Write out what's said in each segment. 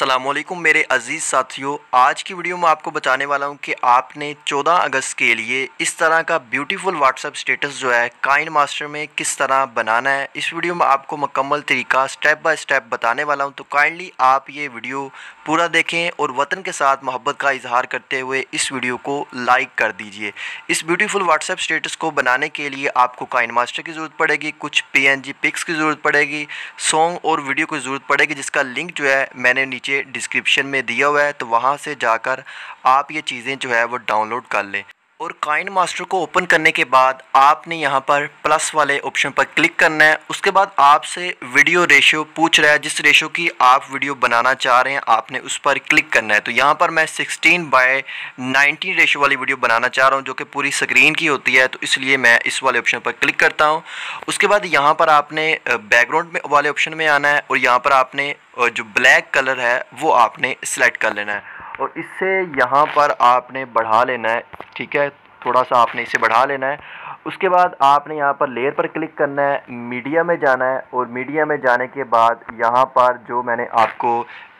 अस्सलामुअलैकुम मेरे अज़ीज़ साथियों, आज की वीडियो में आपको बताने वाला हूं कि आपने 14 अगस्त के लिए इस तरह का ब्यूटीफुल व्हाट्सएप स्टेटस जो है काइनमास्टर में किस तरह बनाना है। इस वीडियो में आपको मुकम्मल तरीका स्टेप बाय स्टेप बताने वाला हूं, तो काइंडली आप ये वीडियो पूरा देखें और वतन के साथ मोहब्बत का इजहार करते हुए इस वीडियो को लाइक कर दीजिए। इस ब्यूटीफुल व्हाट्सएप स्टेटस को बनाने के लिए आपको काइनमास्टर की ज़रूरत पड़ेगी, कुछ PNG पिक्स की ज़रूरत पड़ेगी, सॉन्ग और वीडियो की ज़रूरत पड़ेगी, जिसका लिंक जो है मैंने नीचे डिस्क्रिप्शन में दिया हुआ है, तो वहाँ से जाकर आप ये चीज़ें जो है वो डाउनलोड कर लें। और काइनमास्टर को ओपन करने के बाद आपने यहाँ पर प्लस वाले ऑप्शन पर क्लिक करना है। उसके बाद आपसे वीडियो रेशियो पूछ रहा है, जिस रेशियो की आप वीडियो बनाना चाह रहे हैं आपने उस पर क्लिक करना है। तो यहाँ पर मैं 16:19 रेशियो वाली वीडियो बनाना चाह रहा हूँ जो कि पूरी स्क्रीन की होती है, तो इसलिए मैं इस वाले ऑप्शन पर क्लिक करता हूँ। उसके बाद यहाँ पर आपने बैकग्राउंड वाले ऑप्शन में आना है और यहाँ पर आपने जो ब्लैक कलर है वो आपने सेलेक्ट कर लेना है और इससे यहाँ पर आपने बढ़ा लेना है, ठीक है, थोड़ा सा आपने इसे बढ़ा लेना है। उसके बाद आपने यहाँ पर लेयर पर क्लिक करना है, मीडिया में जाना है और मीडिया में जाने के बाद यहाँ पर जो मैंने आपको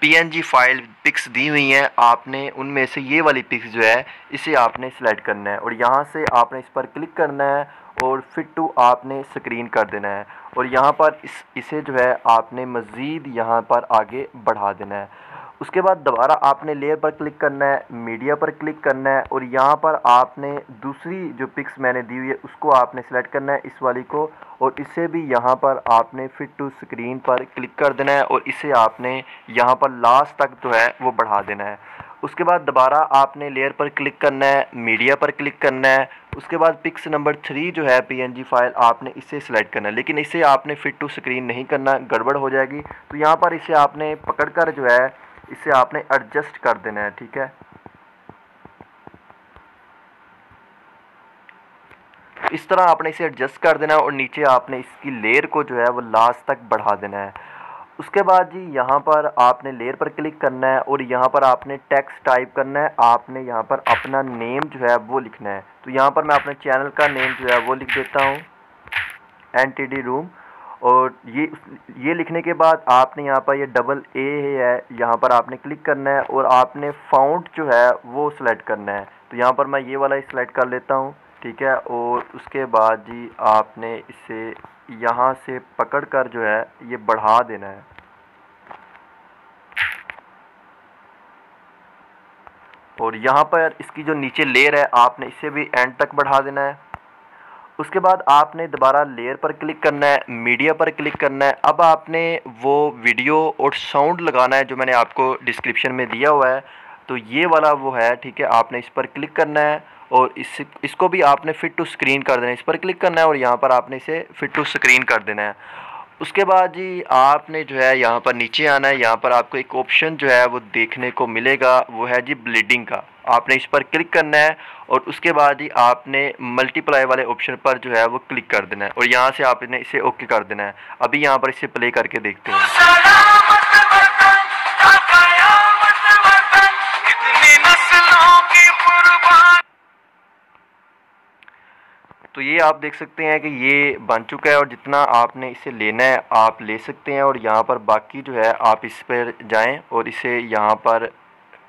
PNG फाइल पिक्स दी हुई हैं आपने उनमें से ये वाली पिक्स जो है इसे आपने सेलेक्ट करना है और यहाँ से आपने इस पर क्लिक करना है और फिट टू आपने स्क्रीन कर देना है और यहाँ पर इसे जो है आपने मज़ीद यहाँ पर आगे बढ़ा देना है। उसके बाद दोबारा आपने लेयर पर क्लिक करना है, मीडिया पर क्लिक करना है और यहाँ पर आपने दूसरी जो पिक्स मैंने दी हुई है उसको आपने सेलेक्ट करना है, इस वाली को, और इसे भी यहाँ पर आपने फिट टू स्क्रीन पर क्लिक कर देना है और इसे आपने यहाँ पर लास्ट तक जो है वो बढ़ा देना है। उसके बाद दोबारा आपने लेयर पर क्लिक करना है, मीडिया पर क्लिक करना है, उसके बाद पिक्स नंबर 3 जो है PNG फाइल आपने इसे सेलेक्ट करना है, लेकिन इसे आपने फिट टू स्क्रीन नहीं करना, गड़बड़ हो जाएगी, तो यहाँ पर इसे आपने पकड़ कर जो है इसे आपने एडजस्ट कर देना है, ठीक है। इस तरह आपने इसे एडजस्ट कर देना है और नीचे आपने इसकी लेयर को जो है वो लास्ट तक बढ़ा देना है। उसके बाद जी यहाँ पर आपने लेयर पर क्लिक करना है और यहाँ पर आपने टेक्स्ट टाइप करना है, आपने यहाँ पर अपना नेम जो है वो लिखना है, तो यहाँ पर मैं अपने चैनल का नेम जो है वो लिख देता हूँ NTD रूम, और ये लिखने के बाद आपने यहाँ पर ये AA है यहाँ पर आपने क्लिक करना है और आपने फ़ॉन्ट जो है वो सिलेक्ट करना है, तो यहाँ पर मैं ये वाला ही सिलेक्ट कर लेता हूँ, ठीक है। और उसके बाद जी आपने इसे यहाँ से पकड़ कर जो है ये बढ़ा देना है। और यहाँ पर इसकी जो नीचे लेयर है आपने इसे भी एंड तक बढ़ा देना है। उसके बाद आपने दोबारा लेयर पर क्लिक करना है, मीडिया पर क्लिक करना है, अब आपने वो वीडियो और साउंड लगाना है जो मैंने आपको डिस्क्रिप्शन में दिया हुआ है, तो ये वाला वो है, ठीक है, आपने इस पर क्लिक करना है और इसको भी आपने फिट टू स्क्रीन कर देना है, इस पर क्लिक करना है और यहाँ पर आपने इसे फिट टू स्क्रीन कर देना है। उसके बाद जी आपने जो है यहाँ पर नीचे आना है, यहाँ पर आपको एक ऑप्शन जो है वो देखने को मिलेगा, वो है जी ब्लीडिंग का, आपने इस पर क्लिक करना है और उसके बाद ही आपने मल्टीप्लाई वाले ऑप्शन पर जो है वो क्लिक कर देना है और यहाँ से आपने इसे ओके कर देना है। अभी यहाँ पर इसे प्ले करके देखते हैं, तो ये आप देख सकते हैं कि ये बन चुका है और जितना आपने इसे लेना है आप ले सकते हैं और यहाँ पर बाकी जो है आप इस पर जाएं और इसे यहाँ पर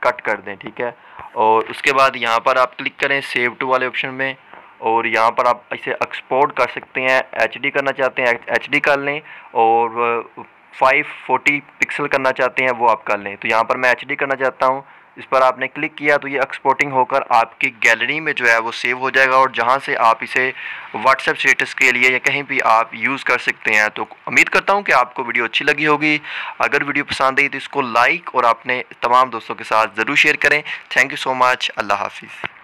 कट कर दें, ठीक है। और उसके बाद यहाँ पर आप क्लिक करें सेव टू वाले ऑप्शन में और यहाँ पर आप इसे एक्सपोर्ट कर सकते हैं, HD करना चाहते हैं HD कर लें और 540 पिक्सल करना चाहते हैं वो आप कर लें, तो यहाँ पर मैं HD करना चाहता हूँ, इस पर आपने क्लिक किया तो ये एक्सपोर्टिंग होकर आपकी गैलरी में जो है वो सेव हो जाएगा और जहाँ से आप इसे व्हाट्सएप स्टेटस के लिए या कहीं भी आप यूज़ कर सकते हैं। तो उम्मीद करता हूँ कि आपको वीडियो अच्छी लगी होगी, अगर वीडियो पसंद आई तो इसको लाइक और अपने तमाम दोस्तों के साथ ज़रूर शेयर करें। थैंक यू सो मच, अल्लाह हाफिज़।